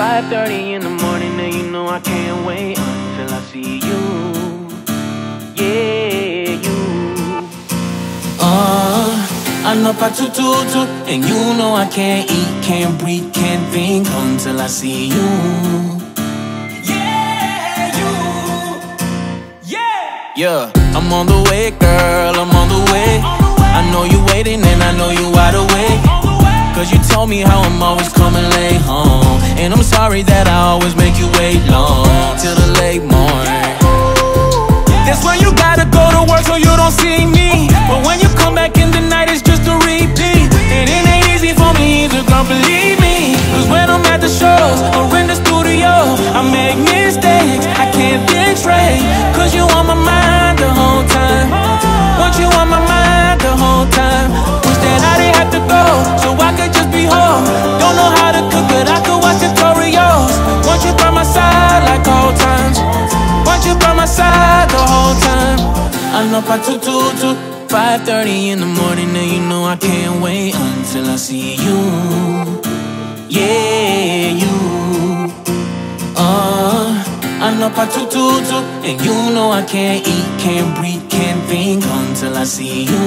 5:30 in the morning, and you know I can't wait until I see you. Yeah, you. Ano pa tututu, and you know I can't eat, can't breathe, can't think until I see you. Yeah, you. Yeah. Yeah, I'm on the way, girl, I'm on the way. I know you waiting and I know you wide awake. Cause you told me how I'm always coming late home, and I'm sorry that I always make you wait long till the late morning. That's when you gotta go to work so you don't see me. But when you come back in the night, it's just a repeat. And it ain't easy for me either, girl, believe me. Cause when I'm at the shows or in the studio, I make mistakes, I can't think straight. Cause you on my mind the whole time. Want you on my mind the whole time. Wish that I didn't have to go, so I could just be home. Don't know how to cook, but I could watch tutorials. Want you by my side like old times. Want you by my side the whole time. I know by 5:30 in the morning, and you know I can't wait until I see you. Yeah, you. I know by 2:22, and you know I can't eat, can't breathe, can't think until I see you.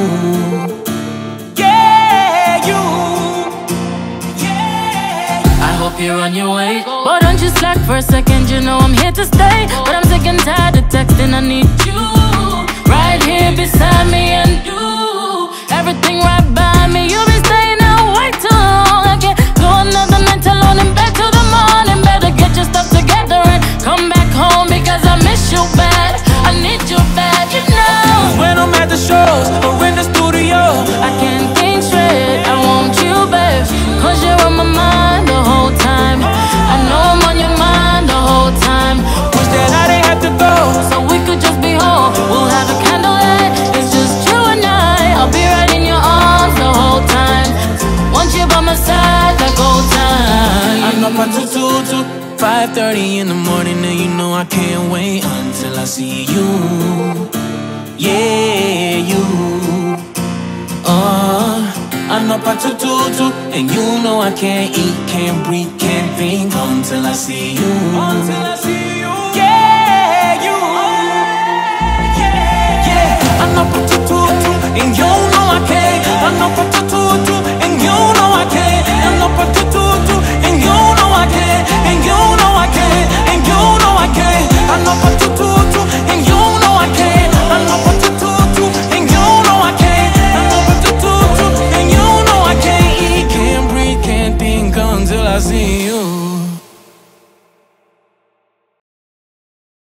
You're on your way, but don't you slack for a second. You know I'm here to stay, but I'm sick and tired of texting. I need you right here beside me, and do everything right by me. You've been staying out way too long. I can't go another night alone in bed till the morning. Better get your stuff together and come back home, because I miss you bad. I need you bad, you know. When I'm at the shows or in the studio, I can't think straight. I want you, babe, cause you're on my mind the whole time. I know I'm on your mind the whole time. Wish that I didn't have to go, so we could just be home. We'll have a candlelight, it's just you and I. I'll be right in your arms the whole time. Want you by my side the whole time. I'm up at 5:30 in the morning, and you know I can't wait until I see you. Yeah, you. I'm up at 2:22, and you know I can't eat, can't breathe, can't think until I see you. Until I see you. Yeah, you. Yeah, yeah. I'm up at 2:22, and you know I can't. I'm up at 2:22, and you know I can't. I'm up at 2:22, and you know I can't. And you know I can't. And you know I can't. I'm up at 2:22, and you know I can't. I'm up at 2:22, and you know I can't. I'm up at 2:22. Until I see you.